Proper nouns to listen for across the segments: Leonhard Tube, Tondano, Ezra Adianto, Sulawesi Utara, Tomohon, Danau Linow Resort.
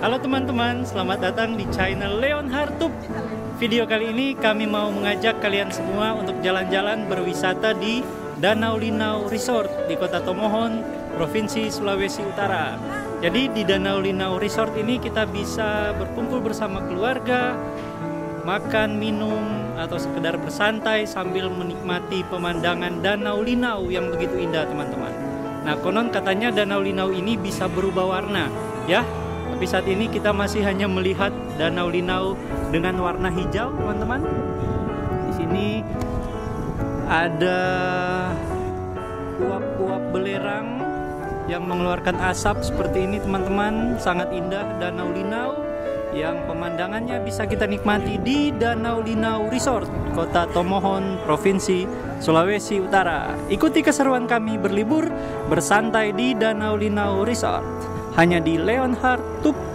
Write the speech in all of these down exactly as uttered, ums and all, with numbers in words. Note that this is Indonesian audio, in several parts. Halo teman-teman, selamat datang di channel Leonhard Tube. Video kali ini kami mau mengajak kalian semua untuk jalan-jalan berwisata di Danau Linow Resort di kota Tomohon, Provinsi Sulawesi Utara. Jadi di Danau Linow Resort ini kita bisa berkumpul bersama keluarga, makan, minum, atau sekedar bersantai sambil menikmati pemandangan Danau Linow yang begitu indah teman-teman. Nah konon katanya Danau Linow ini bisa berubah warna ya. Tapi saat ini kita masih hanya melihat Danau Linow dengan warna hijau, teman-teman. Di sini ada uap-uap belerang yang mengeluarkan asap seperti ini, teman-teman. Sangat indah Danau Linow yang pemandangannya bisa kita nikmati di Danau Linow Resort, kota Tomohon, Provinsi Sulawesi Utara. Ikuti keseruan kami berlibur bersantai di Danau Linow Resort. Hanya di Leonhard Tube.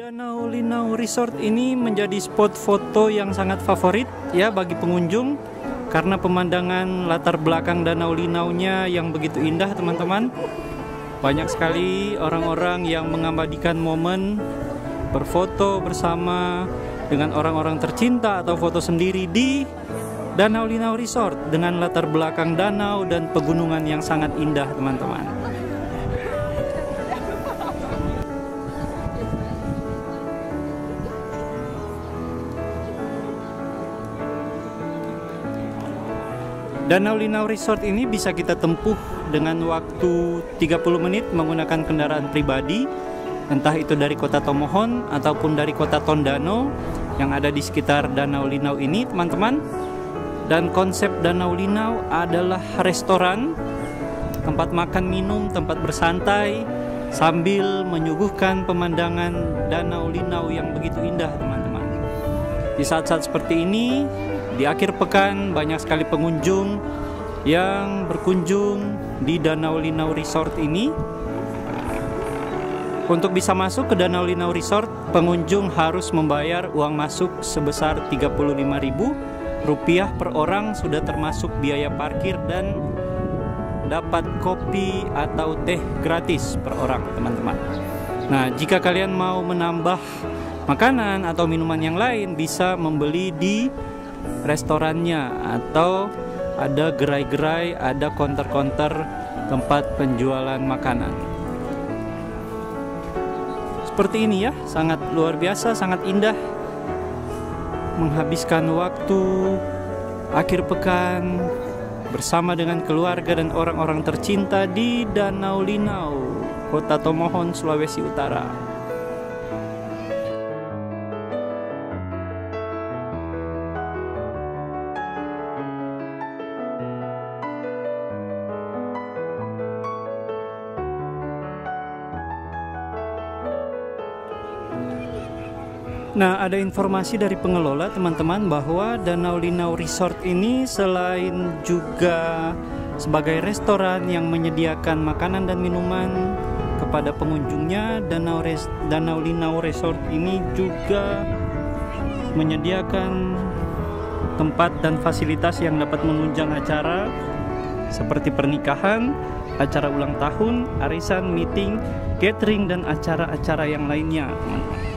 Danau Linow Resort ini menjadi spot foto yang sangat favorit ya bagi pengunjung karena pemandangan latar belakang Danau Linow-nya yang begitu indah, teman-teman. Banyak sekali orang-orang yang mengabadikan momen berfoto bersama dengan orang-orang tercinta atau foto sendiri di Danau Linow Resort dengan latar belakang danau dan pegunungan yang sangat indah, teman-teman. Danau Linow Resort ini bisa kita tempuh dengan waktu tiga puluh menit menggunakan kendaraan pribadi, entah itu dari kota Tomohon ataupun dari kota Tondano yang ada di sekitar Danau Linow ini, teman-teman. Dan konsep Danau Linow adalah restoran, tempat makan minum, tempat bersantai sambil menyuguhkan pemandangan Danau Linow yang begitu indah, teman-teman. Di saat-saat seperti ini, di akhir pekan banyak sekali pengunjung yang berkunjung di Danau Linow Resort ini. Untuk bisa masuk ke Danau Linow Resort, pengunjung harus membayar uang masuk sebesar tiga puluh lima ribu rupiah per orang, sudah termasuk biaya parkir dan dapat kopi atau teh gratis per orang, teman-teman. Nah, jika kalian mau menambah makanan atau minuman yang lain, bisa membeli di restorannya atau ada gerai-gerai, ada konter-konter tempat penjualan makanan. Seperti ini ya, sangat luar biasa, sangat indah. Menghabiskan waktu akhir pekan bersama dengan keluarga dan orang-orang tercinta di Danau Linow, kota Tomohon, Sulawesi Utara. Nah, ada informasi dari pengelola, teman-teman, bahwa Danau Linow Resort ini selain juga sebagai restoran yang menyediakan makanan dan minuman kepada pengunjungnya, Danau, Res Danau Linow Resort ini juga menyediakan tempat dan fasilitas yang dapat menunjang acara seperti pernikahan, acara ulang tahun, arisan, meeting, catering, dan acara-acara yang lainnya, teman-teman.